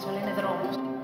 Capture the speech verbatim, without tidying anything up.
μας, αλλά είναι δρόμος.